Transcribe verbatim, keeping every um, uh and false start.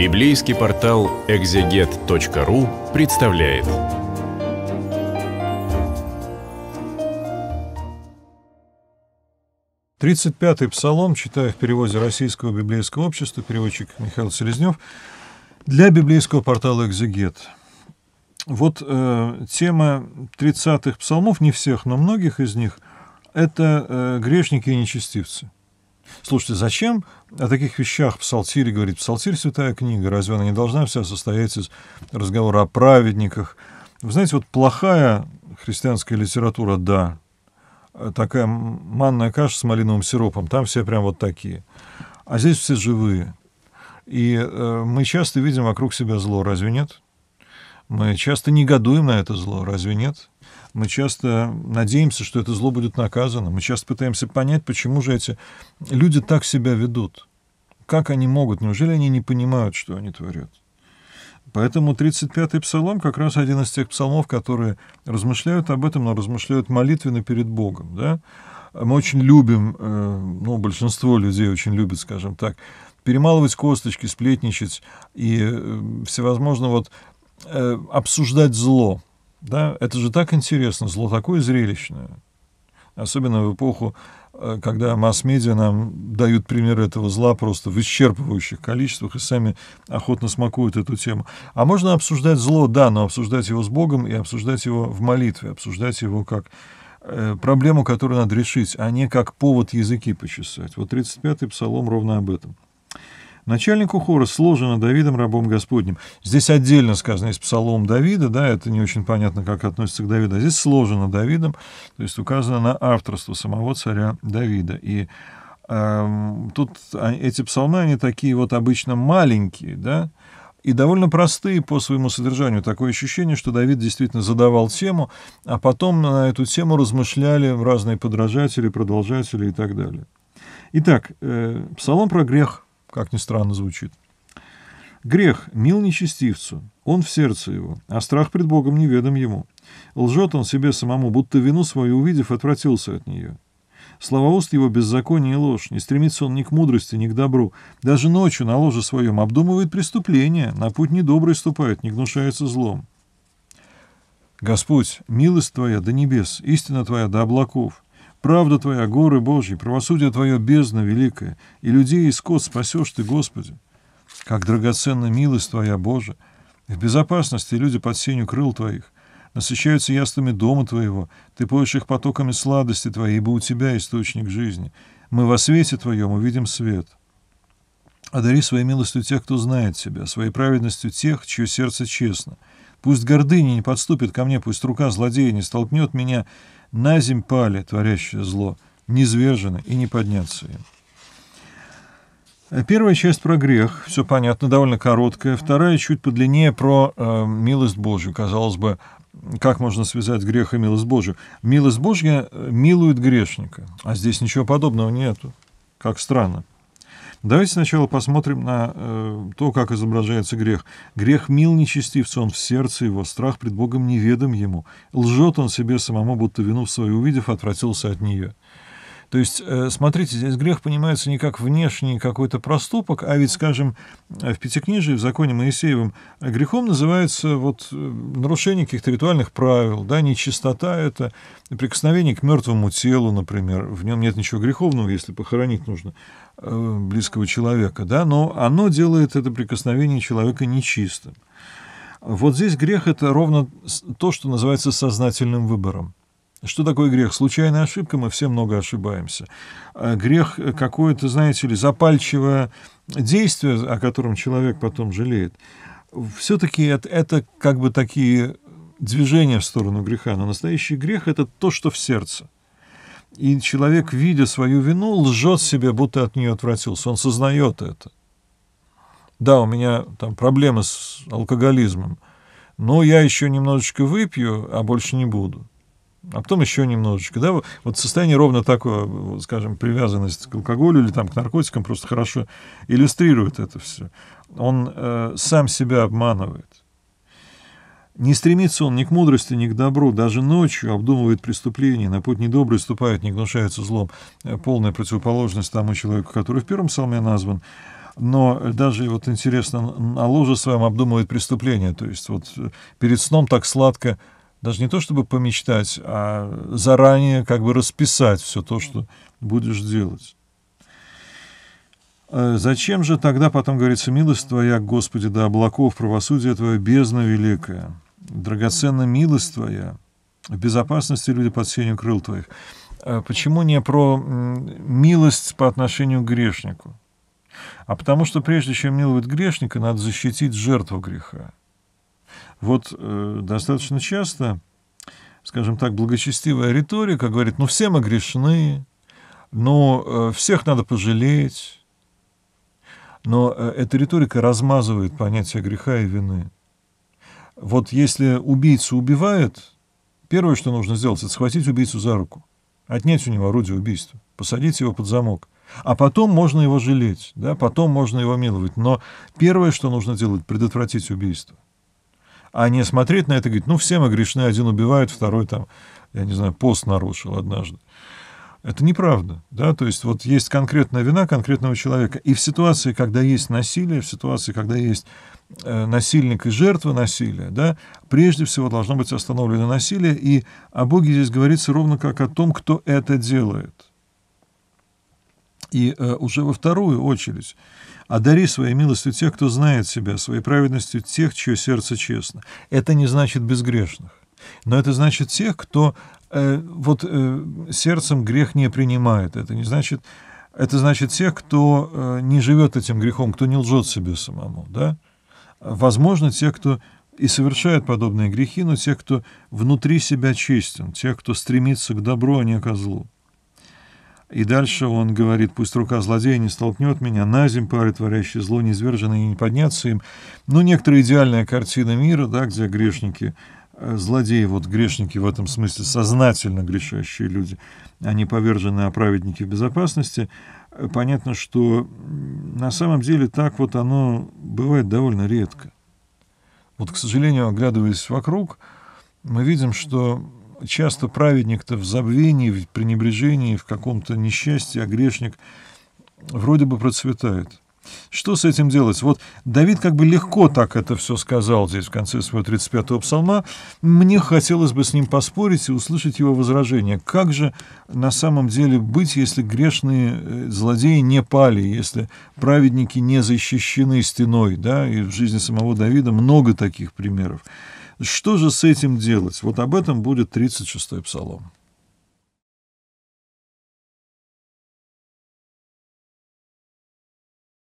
Библейский портал экзегет точка ру представляет. тридцать пятый Псалом, читаю в переводе Российского библейского общества, переводчик Михаил Селезнев, для библейского портала «Экзегет». Вот э, тема тридцатых псалмов, не всех, но многих из них, это э, грешники и нечестивцы. Слушайте, зачем о таких вещах Псалтирь говорит? Псалтирь — святая книга, разве она не должна вся состоять из разговора о праведниках? Вы знаете, вот плохая христианская литература, да, такая манная каша с малиновым сиропом, там все прям вот такие. А здесь все живые. И э, мы часто видим вокруг себя зло, разве нет? Мы часто негодуем на это зло, разве нет? Мы часто надеемся, что это зло будет наказано. Мы часто пытаемся понять, почему же эти люди так себя ведут. Как они могут? Неужели они не понимают, что они творят? Поэтому тридцать пятый Псалом как раз один из тех псалмов, которые размышляют об этом, но размышляют молитвенно перед Богом. Да? Мы очень любим, ну, большинство людей очень любит, скажем так, перемалывать косточки, сплетничать и всевозможно вот обсуждать зло. Да, это же так интересно, зло такое зрелищное. Особенно в эпоху, когда масс-медиа нам дают примеры этого зла просто в исчерпывающих количествах и сами охотно смакуют эту тему. А можно обсуждать зло, да, но обсуждать его с Богом и обсуждать его в молитве, обсуждать его как проблему, которую надо решить, а не как повод языки почесать. Вот тридцать пятый Псалом ровно об этом. Начальнику хора сложено Давидом, рабом Господним. Здесь отдельно сказано, есть псалом Давида, да, это не очень понятно, как относится к Давиду, а здесь сложено Давидом, то есть указано на авторство самого царя Давида. И э, тут эти псалмы, они такие вот обычно маленькие, да, и довольно простые по своему содержанию. Такое ощущение, что Давид действительно задавал тему, а потом на эту тему размышляли разные подражатели, продолжатели и так далее. Итак, э, псалом про грех. Как ни странно звучит. «Грех мил нечестивцу, он в сердце его, а страх пред Богом неведом ему. Лжет он себе самому, будто вину свою увидев, отвратился от нее. Слова уст его беззаконие и ложь, не стремится он ни к мудрости, ни к добру. Даже ночью на ложе своем обдумывает преступление, на путь недобрый ступает, не гнушается злом. Господь, милость Твоя до небес, истина Твоя до облаков». Правда Твоя, горы Божьи, правосудие Твое, бездна великая, и людей, и скот спасешь Ты, Господи. Как драгоценна милость Твоя, Боже! В безопасности люди под сенью крыл Твоих насыщаются яствами дома Твоего, Ты поешь их потоками сладости Твоей, ибо у Тебя источник жизни. Мы во свете Твоем увидим свет. Одари своей милостью тех, кто знает Тебя, своей праведностью тех, чье сердце честно. Пусть гордыня не подступит ко мне, пусть рука злодея не столкнет меня, на земь пали, творящее зло, низвержены и не подняться им. Первая часть про грех, все понятно, довольно короткая. Вторая чуть подлиннее про э, милость Божью. Казалось бы, как можно связать грех и милость Божью? Милость Божья милует грешника, а здесь ничего подобного нету. Как странно. Давайте сначала посмотрим на э, то, как изображается грех. Грех мил нечестивцу, он в сердце его, страх пред Богом неведом ему. Лжет он себе самому, будто вину свою увидев, отвратился от нее. То есть, э, смотрите, здесь грех понимается не как внешний какой-то проступок, а ведь, скажем, в Пятикнижии, в законе Моисеевом, грехом называется вот, нарушение каких-то ритуальных правил, да, нечистота — это прикосновение к мертвому телу, например. В нем нет ничего греховного, если похоронить нужно близкого человека, да, но оно делает это прикосновение человека нечистым. Вот здесь грех — это ровно то, что называется сознательным выбором. Что такое грех? Случайная ошибка, мы все много ошибаемся. Грех какое-то, знаете ли, запальчивое действие, о котором человек потом жалеет. Все-таки это, это как бы такие движения в сторону греха, но настоящий грех — это то, что в сердце. И человек, видя свою вину, лжет себе, будто от нее отвратился. Он сознает это. Да, у меня там проблемы с алкоголизмом, но я еще немножечко выпью, а больше не буду. А потом еще немножечко. Да? Вот состояние ровно такое, вот, скажем, привязанность к алкоголю или там, к наркотикам просто хорошо иллюстрирует это все. Он э, сам себя обманывает. Не стремится он ни к мудрости, ни к добру, даже ночью обдумывает преступление, на путь недобрый ступает, не гнушается злом. Полная противоположность тому человеку, который в первом псалме назван. но даже, вот интересно, на ложе своем обдумывает преступление. То есть вот перед сном так сладко, даже не то чтобы помечтать, а заранее как бы расписать все то, что будешь делать. «Зачем же тогда, потом говорится, милость Твоя, Господи, до облаков, правосудие Твое, бездна великая, драгоценна милость Твоя, в безопасности люди под сенью крыл Твоих». Почему не про милость по отношению к грешнику? А потому что прежде чем миловать грешника, надо защитить жертву греха. Вот э, достаточно часто, скажем так, благочестивая риторика говорит, ну все мы грешны, но э, всех надо пожалеть. Но эта риторика размазывает понятие греха и вины. Вот если убийцу убивает, первое, что нужно сделать, это схватить убийцу за руку, отнять у него орудие убийства, посадить его под замок. А потом можно его жалеть, да, потом можно его миловать. Но первое, что нужно делать, предотвратить убийство. А не смотреть на это и говорить, ну все мы грешны, один убивает, второй там, я не знаю, пост нарушил однажды. Это неправда, да, то есть вот есть конкретная вина конкретного человека, и в ситуации, когда есть насилие, в ситуации, когда есть э, насильник и жертва насилия, да, прежде всего должно быть остановлено насилие, и о Боге здесь говорится ровно как о том, кто это делает. И э, уже во вторую очередь, одари своей милостью тех, кто знает себя, своей праведностью тех, чье сердце честно. Это не значит безгрешных, но это значит тех, кто... Вот э, сердцем грех не принимает. Это не значит, это значит тех, кто э, не живет этим грехом, кто не лжет себе самому. Да? Возможно, те, кто и совершает подобные грехи, но те, кто внутри себя честен, те, кто стремится к добру, а не ко злу. И дальше он говорит, пусть рука злодея не столкнет меня, на земь пары творящие зло, неизверженные и не подняться им. Ну, некоторая идеальная картина мира, да, где грешники... Злодеи, вот грешники в этом смысле, сознательно грешащие люди, они повержены, а праведники в безопасности. Понятно, что на самом деле так вот оно бывает довольно редко. Вот, к сожалению, оглядываясь вокруг, мы видим, что часто праведник-то в забвении, в пренебрежении, в каком-то несчастье, а грешник вроде бы процветает. Что с этим делать? Вот Давид как бы легко так это все сказал здесь в конце своего тридцать пятого псалма. Мне хотелось бы с ним поспорить и услышать его возражение. Как же на самом деле быть, если грешные злодеи не пали, если праведники не защищены стеной? Да? И в жизни самого Давида много таких примеров. Что же с этим делать? Вот об этом будет тридцать шестой псалом.